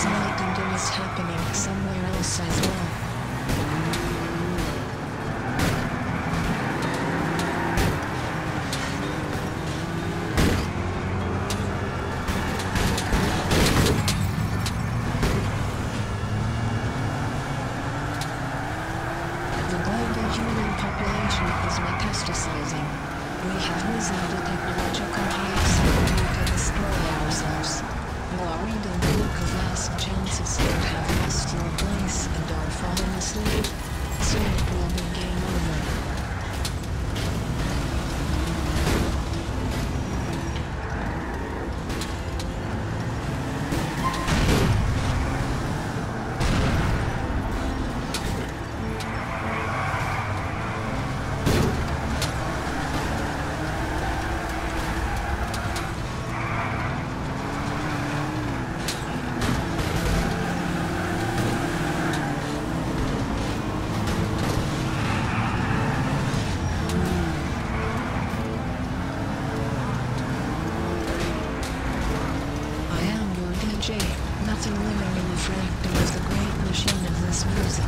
is not, and it is happening somewhere else as well. Nothing living in the frame is the great machine of this music.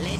Le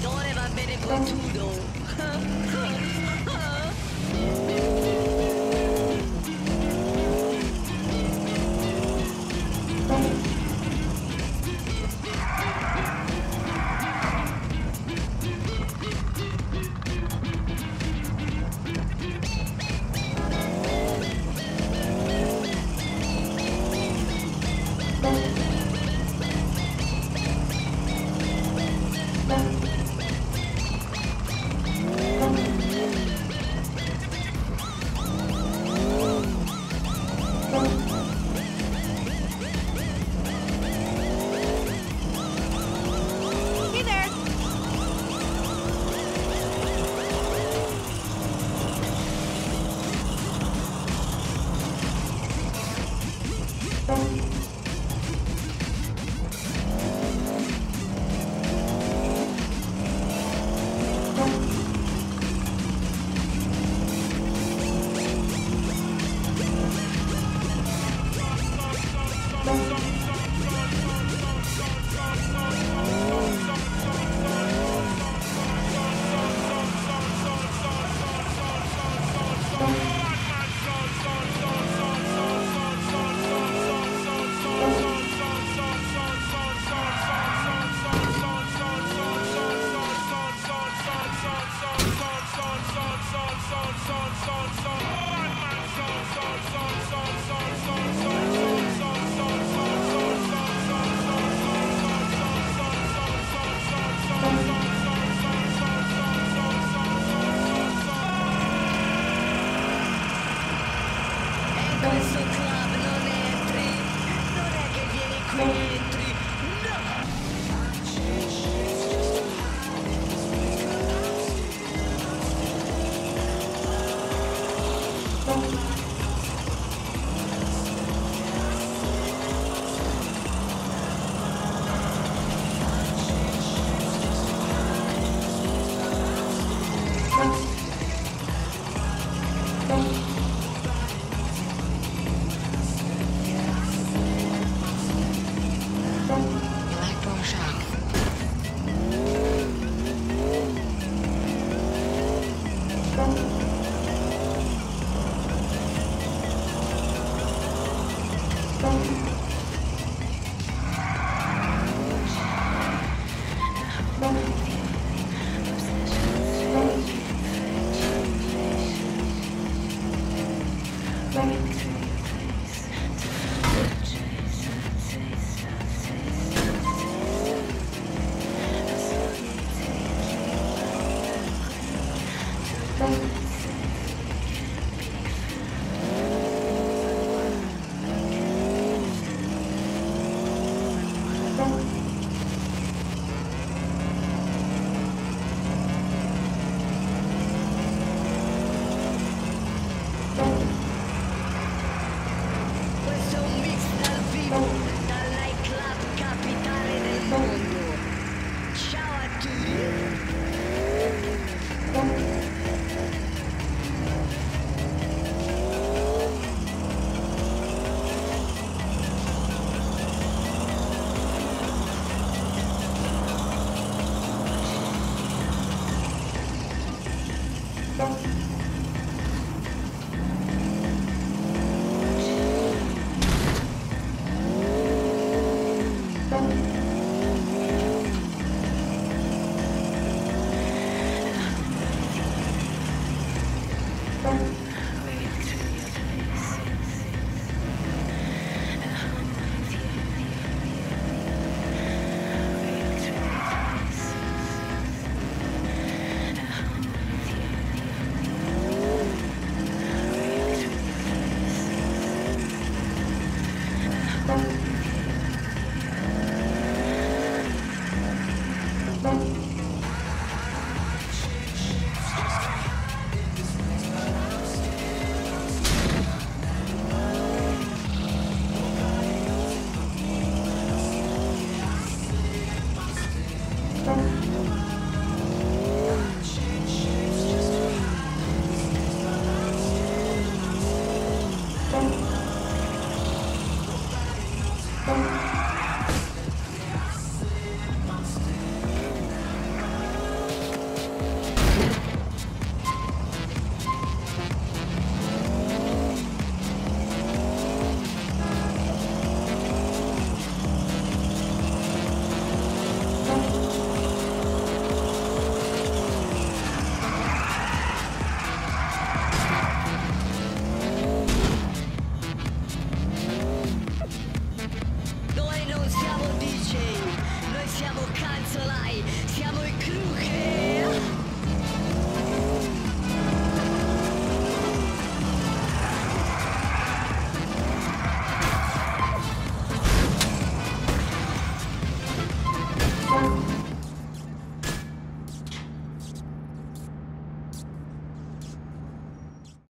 Siamo canzolai, siamo i Kruger.